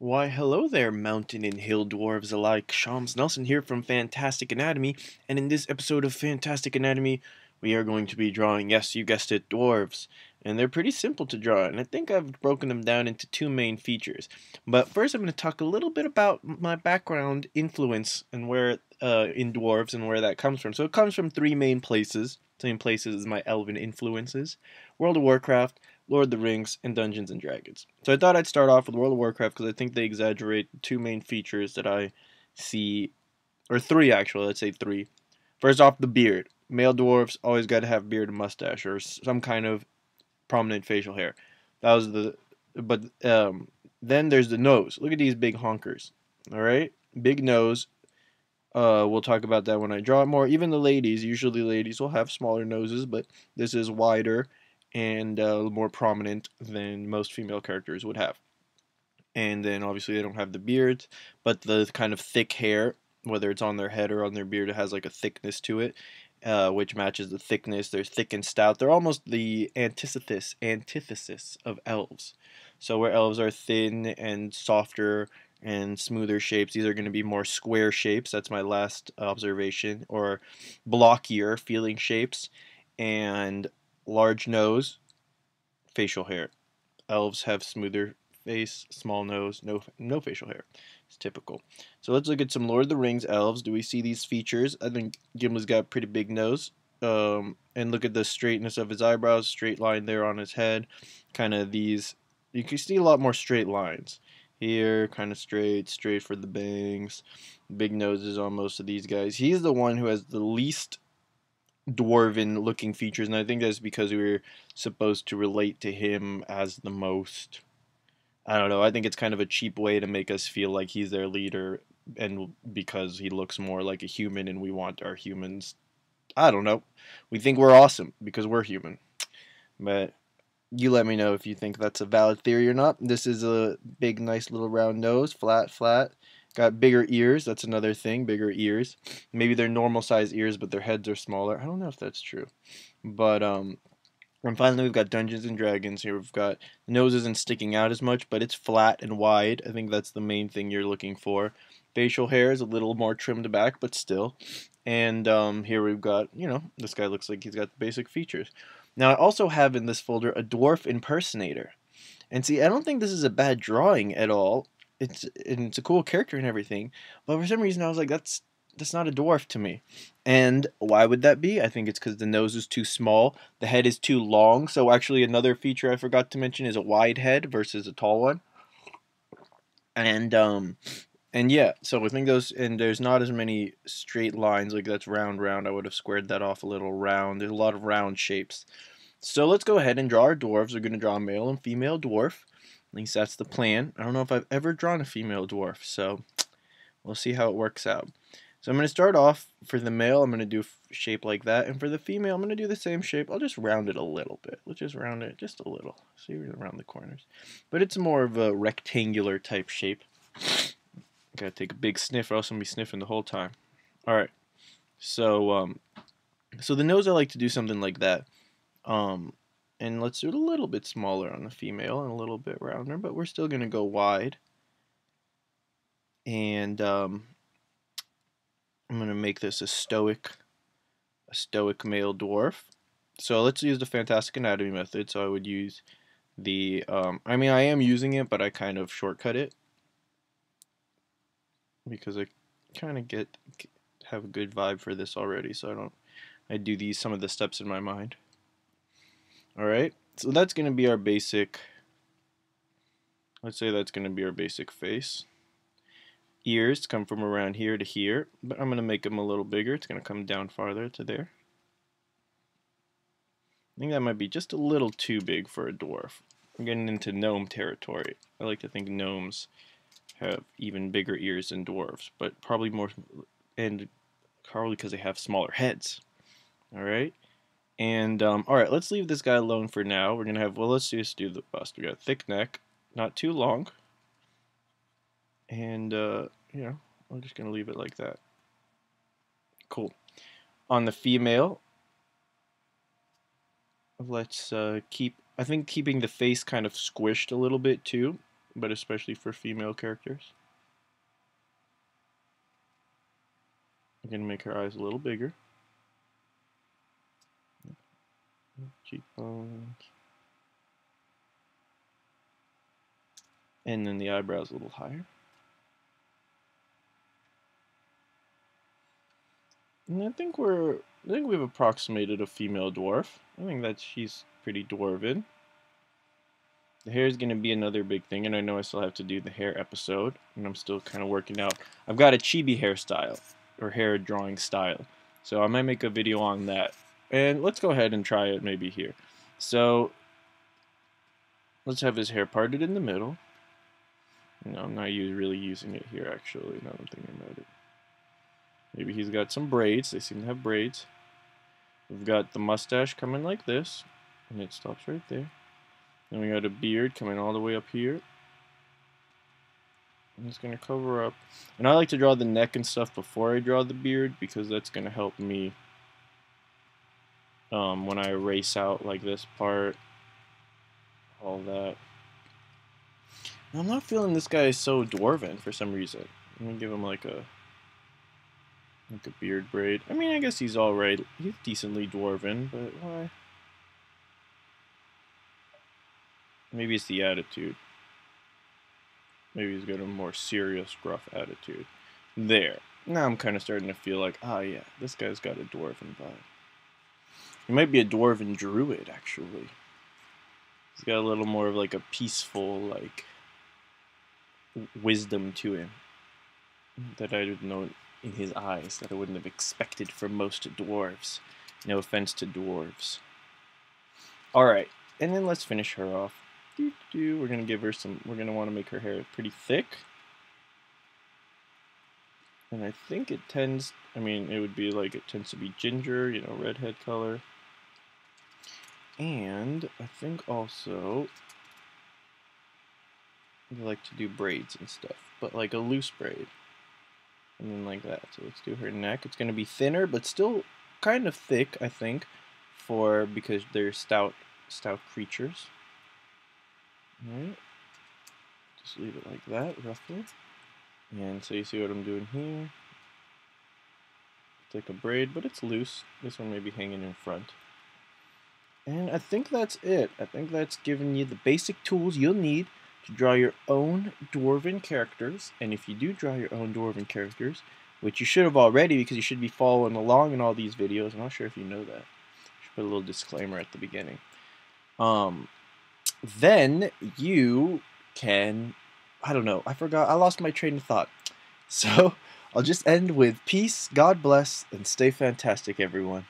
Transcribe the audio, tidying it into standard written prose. Why hello there, mountain and hill dwarves alike, Shams Nelson here from Fantastic Anatomy, and in this episode of Fantastic Anatomy, we are going to be drawing, yes, you guessed it, dwarves. And they're pretty simple to draw, and I think I've broken them down into two main features. But first I'm going to talk a little bit about my background influence and where in dwarves and where that comes from. So it comes from three main places, as my elven influences: World of Warcraft, Lord of the Rings, and Dungeons & Dragons. So I thought I'd start off with World of Warcraft because I think they exaggerate two main features that I see, or three actually, let's say three. First off, the beard. Male dwarves always got to have beard and mustache or some kind of prominent facial hair. That was the, then there's the nose. Look at these big honkers, all right? Big nose. We'll talk about that when I draw it more. Even the ladies, usually ladies will have smaller noses, but this is wider and more prominent than most female characters would have. And then obviously they don't have the beard, but the kind of thick hair, whether it's on their head or on their beard, it has like a thickness to it, which matches the thickness. They're thick and stout. They're almost the antithesis of elves. So where elves are thin and softer and smoother shapes, these are going to be more square shapes. That's my last observation. Or blockier feeling shapes. And large nose, facial hair. Elves have smoother face, small nose, no facial hair. It's typical. So let's look at some Lord of the Rings elves. Do we see these features? I think Gimli's got a pretty big nose. And look at the straightness of his eyebrows, straight line there on his head. Kind of these, you can see a lot more straight lines. Here, kind of straight for the bangs. Big noses on most of these guys. He's the one who has the least dwarven looking features, and I think that's because we were supposed to relate to him as the most, I don't know, I think it's kind of a cheap way to make us feel like he's their leader, and because he looks more like a human and we want our humans, I don't know, we think we're awesome because we're human. But you let me know if you think that's a valid theory or not. This is a big nice little round nose, flat. Got bigger ears, that's another thing, bigger ears. Maybe they're normal size ears, but their heads are smaller. I don't know if that's true. But, and finally we've got Dungeons & Dragons here. We've got the nose isn't sticking out as much, but it's flat and wide. I think that's the main thing you're looking for. Facial hair is a little more trimmed back, but still. And here we've got, you know, this guy looks like he's got the basic features. Now I also have in this folder a dwarf impersonator. And see, I don't think this is a bad drawing at all. It's a cool character and everything, but for some reason I was like, that's not a dwarf to me. And why would that be? I think it's because the nose is too small, the head is too long. So actually another feature I forgot to mention is a wide head versus a tall one. And yeah, so I think those, and there's not as many straight lines, like that's round. I would have squared that off a little round. There's a lot of round shapes. So let's go ahead and draw our dwarves. We're going to draw a male and female dwarf. At least that's the plan. I don't know if I've ever drawn a female dwarf, so we'll see how it works out. So I'm going to start off, for the male, I'm going to do a shape like that, and for the female, I'm going to do the same shape. I'll just round it a little bit. Let's just round it just a little. See, we're around the corners. But it's more of a rectangular type shape. Gotta take a big sniff, or else I'm going to be sniffing the whole time. Alright, so, so the nose, I like to do something like that. And let's do it a little bit smaller on the female and a little bit rounder, but we're still going to go wide. And I'm going to make this a stoic male dwarf. So let's use the Fantastic Anatomy method. So I would use the, I mean, I am using it, but I kind of shortcut it because I kind of have a good vibe for this already. So I do these, some of the steps in my mind. Alright, so that's going to be our basic, let's say that's going to be our basic face. Ears come from around here to here, but I'm going to make them a little bigger. It's going to come down farther to there. I think that might be just a little too big for a dwarf. I'm getting into gnome territory. I like to think gnomes have even bigger ears than dwarves, but probably more, and probably because they have smaller heads. Alright. And, alright, let's leave this guy alone for now. We're gonna have, well, let's just do the bust. We got a thick neck, not too long. And, you know, I'm just gonna leave it like that. Cool. On the female, let's keep, I think keeping the face kind of squished a little bit too. but especially for female characters. I'm going to make her eyes a little bigger. Cheekbones. And then the eyebrows a little higher. And I think we've approximated a female dwarf. I think that she's pretty dwarven. The hair is going to be another big thing, and I know I still have to do the hair episode, and I'm still kind of working out. I've got a chibi hairstyle, or hair drawing style, so I might make a video on that. And let's go ahead and try it maybe here. So let's have his hair parted in the middle. No, I'm not really using it here, actually, now that I'm thinking about it. Maybe he's got some braids. They seem to have braids. We've got the mustache coming like this, and it stops right there. Then we got a beard coming all the way up here. I'm just going to cover up. And I like to draw the neck and stuff before I draw the beard, because that's going to help me when I erase out like this part, all that. I'm not feeling this guy is so dwarven for some reason. I'm going to give him like a beard braid. I mean, I guess he's alright. He's decently dwarven, but why? Maybe it's the attitude. Maybe he's got a more serious, gruff attitude. There. Now I'm kind of starting to feel like, ah, yeah, this guy's got a dwarven vibe. He might be a dwarven druid, actually. He's got a little more of like a peaceful, like, wisdom to him that I didn't know in his eyes, that I wouldn't have expected from most dwarves. No offense to dwarves. Alright, and then let's finish her off. We're gonna give her some, we're gonna want to make her hair pretty thick. And I think it tends, I mean, it would be like, it tends to be ginger, you know, redhead color. And I think also I like to do braids and stuff, but like a loose braid. And then like that. So let's do her neck. It's going to be thinner, but still kind of thick, I think, for, because they're stout creatures. Alright. Just leave it like that, roughly. And so you see what I'm doing here. It's like a braid, but it's loose. This one may be hanging in front. And I think that's it. I think that's giving you the basic tools you'll need to draw your own dwarven characters. And if you do draw your own dwarven characters, which you should have already, because you should be following along in all these videos. I'm not sure if you know that. I should put a little disclaimer at the beginning. Then you can, I don't know, I forgot, I lost my train of thought. So I'll just end with peace, God bless, and stay fantastic, everyone.